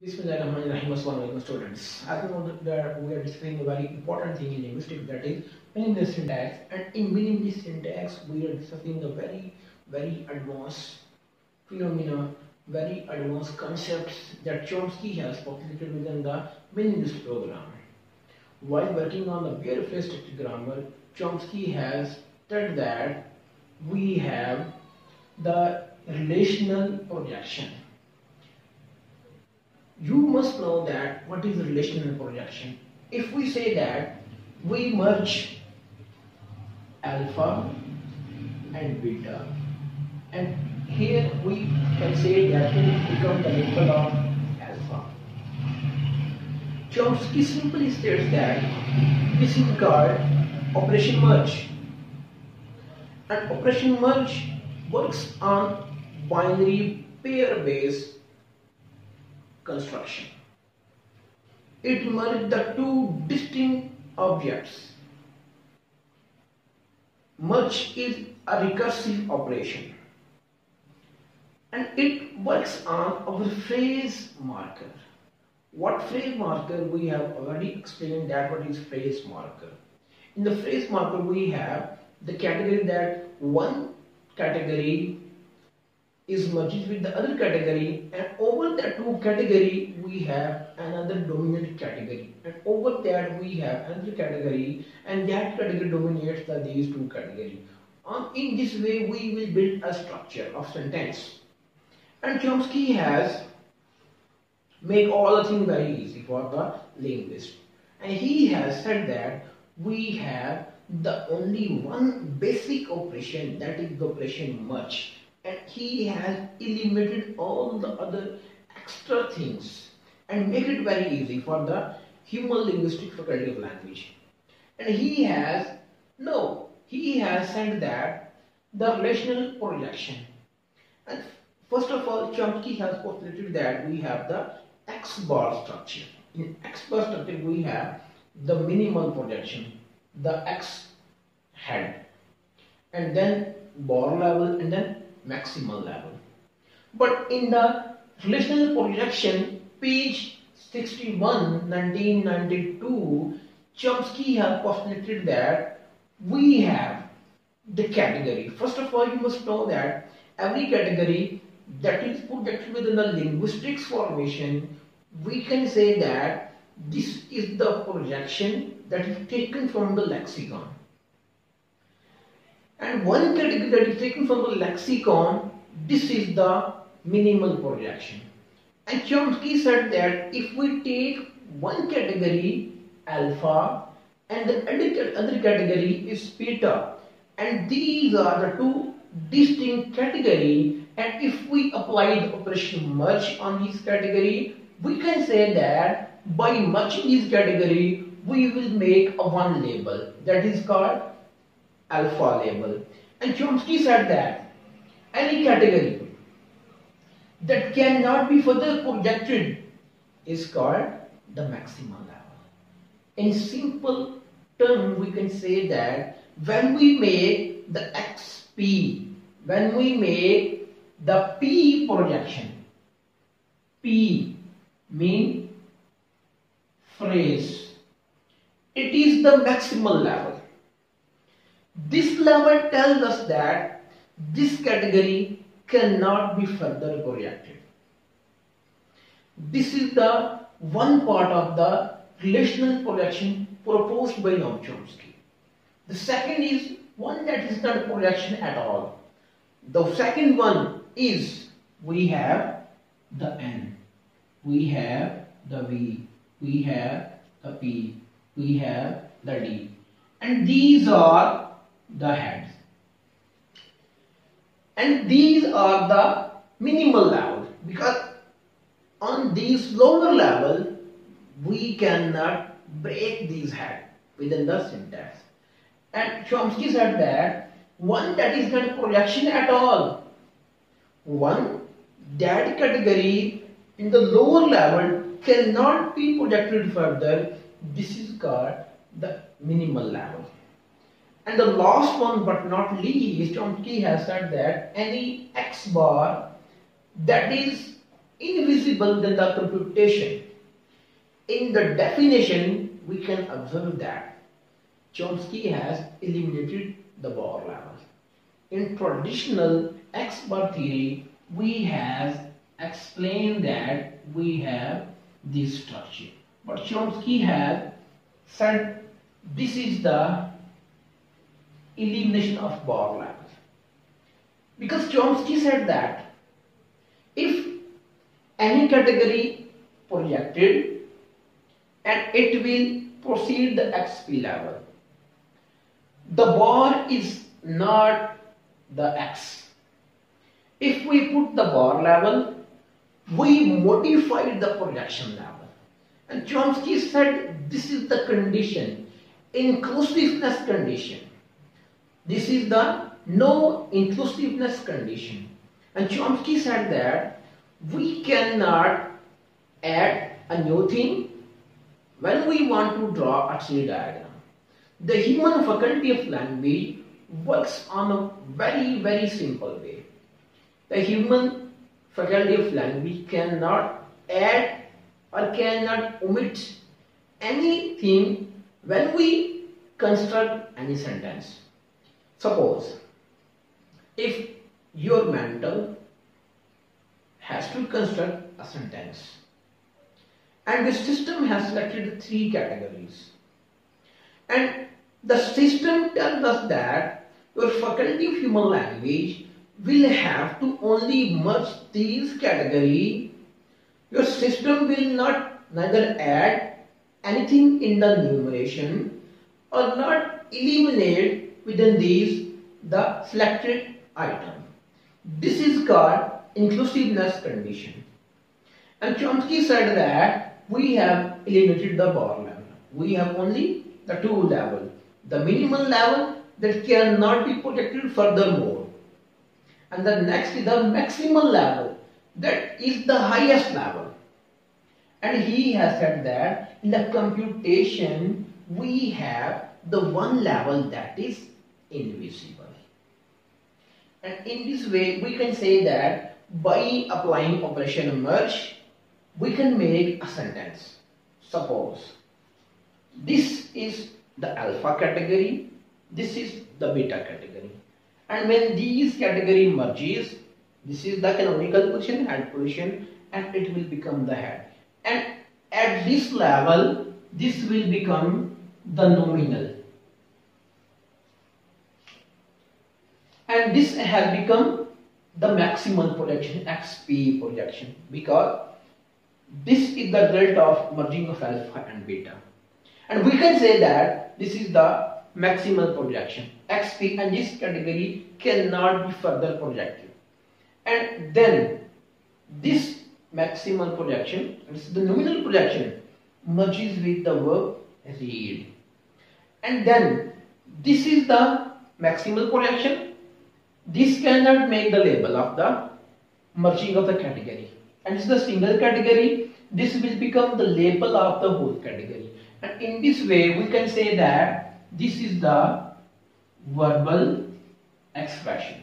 Bismillahirrahmanirrahim. Assalamualaikum students. As you know that we are discussing a very important thing in linguistics, that is minimalist syntax. And in minimalist syntax, we are discussing the very advanced phenomena, very advanced concepts that Chomsky has populated within the minimalist program. While working on the bare phrase structured grammar, Chomsky has said that we have the relational projection. You must know that what is relational projection. If we say that we merge alpha and beta, and here we can say that it becomes the label of alpha. Chomsky simply states that this is called operation merge. And operation merge works on binary pair based construction. It merges the two distinct objects. Merge is a recursive operation, and it works on our phrase marker. What phrase marker? We have already explained that what is phrase marker. In the phrase marker we have the category that one category is merged with the other category, and over that two category we have another dominant category, and over that we have another category, and that category dominates these two categories. In this way we will build a structure of sentence. And Chomsky has made all the things very easy for the linguist, and he has said that we have the only one basic operation, that is the operation merge. And he has eliminated all the other extra things and make it very easy for the human linguistic faculty of language. And he has said that the relational projection. And first of all, Chomsky has postulated that we have the X-bar structure. In X-bar structure we have the minimal projection, the X head, and then bar level, and then maximal level. But in the relational projection, page 61, 1992, Chomsky has postulated that we have the category. First of all, you must know that every category that is projected within the linguistics formation, we can say that this is the projection that is taken from the lexicon. And one category that is taken from the lexicon, this is the minimal projection. And Chomsky said that if we take one category, alpha, and the other category is beta, and these are the two distinct categories, and if we apply the operation merge on this category, we can say that by merging this category, we will make a one label, that is called alpha label. And Chomsky said that any category that cannot be further projected is called the maximal level. In simple terms, we can say that when we make the XP, when we make the P projection, P means phrase, it is the maximal level. This level tells us that this category cannot be further projected. This is the one part of the relational projection proposed by Noam Chomsky. The second is one that is not projection at all. The second one is we have the N, we have the V, we have the P, we have the D, and these are the heads, and these are the minimal level, because on these lower level we cannot break these heads within the syntax. And Chomsky said that one that is not projection at all, one that category in the lower level cannot be projected further, this is called the minimal level. And the last one but not least, Chomsky has said that any X bar that is invisible than the computation. In the definition, we can observe that Chomsky has eliminated the bar levels. In traditional X-bar theory, we have explained that we have this structure. But Chomsky has said this is the elimination of bar levels. Because Chomsky said that if any category projected and it will proceed the XP level, the bar is not the X. If we put the bar level, we modified the projection level. And Chomsky said this is the condition, inclusiveness condition. This is the no inclusiveness condition. And Chomsky said that we cannot add a new thing when we want to draw a tree diagram. The human faculty of language works on a very simple way. The human faculty of language cannot add or cannot omit anything when we construct any sentence. Suppose if your mentor has to construct a sentence and the system has selected three categories, and the system tells us that your faculty of human language will have to only merge these categories. Your system will neither add anything in the numeration or not eliminate within these the selected item. This is called inclusiveness condition. And Chomsky said that we have eliminated the bar level. We have only the two level, the minimal level that cannot be protected furthermore. And the next is the maximum level, that is the highest level. And he has said that in the computation we have the one level that is invisible. And in this way we can say that by applying operation merge we can make a sentence. Suppose this is the alpha category, this is the beta category, and when these category merges, this is the canonical position, head position, and it will become the head, and at this level this will become the nominal, and this has become the maximum projection, XP projection, because this is the result of merging of alpha and beta. And we can say that this is the maximal projection, XP, and this category cannot be further projected. And then this maximal projection, this is the nominal projection, merges with the verb read. And then this is the maximal projection. This cannot make the label of the merging of the category, and it's the single category. This will become the label of the whole category. And in this way we can say that this is the verbal expression.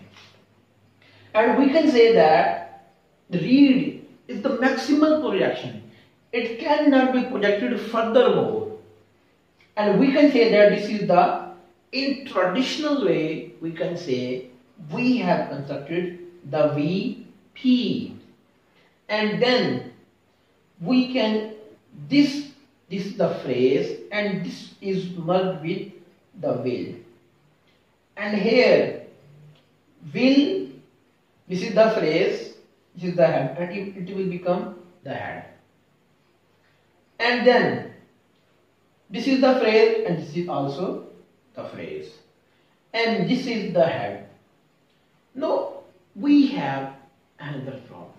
And we can say that read is the maximal projection. It cannot be projected furthermore. And we can say that this is the, in traditional way, we can say we have constructed the VP. And then we can, this is the phrase, and this is merged with the will. And here, will, this is the phrase, this is the head, and it will become the head. And then this is the phrase, and this is also the phrase. And this is the head. Now, we have another problem.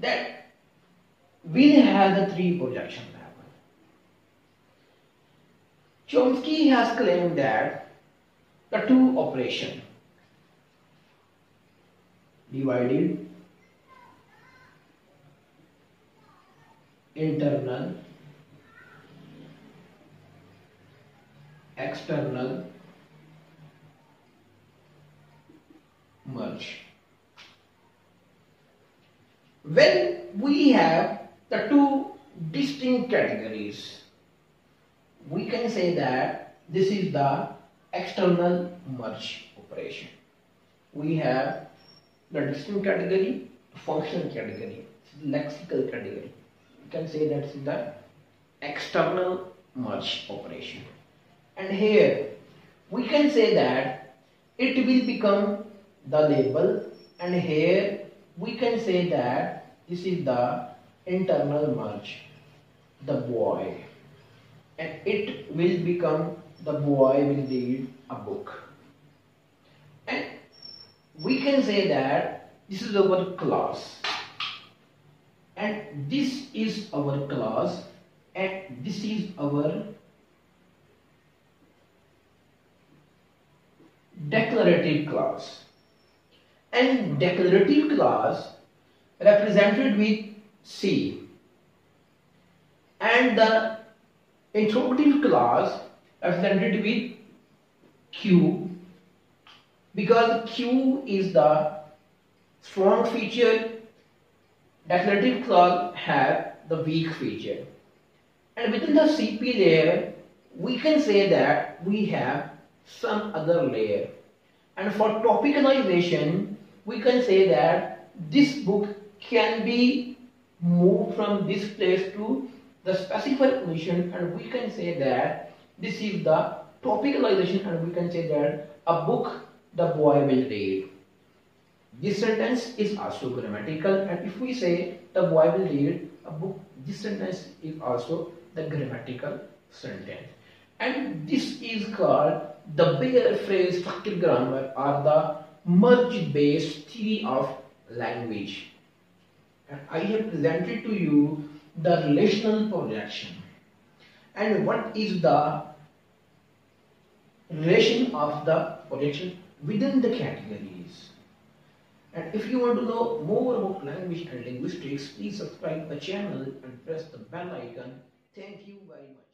That will have the three projection level. Chomsky has claimed that the two operation divided internal external merge. When we have the two distinct categories. We can say that this is the external merge operation. We have the distinct category, functional category, lexical category. You can say that's the external merge operation. And here we can say that it will become the label, and here we can say that this is the internal merge, the boy, and it will become the boy will read a book. And we can say that this is our class, and this is our class, and this is our declarative class. And declarative class represented with C, and the interrogative class represented with Q, because Q is the strong feature, declarative class have the weak feature. And within the CP layer, we can say that we have some other layer. And for topicalization, we can say that this book can be moved from this place to the specified position, and we can say that this is the topicalization, and we can say that a book the boy will read. This sentence is also grammatical, and if we say the boy will read a book, this sentence is also the grammatical sentence. And this is called the bare phrase structured grammar, or the merge based theory of language. And I have presented to you the relational projection. And what is the relation of the projection within the categories? And if you want to know more about language and linguistics, please subscribe the channel and press the bell icon. Thank you very much.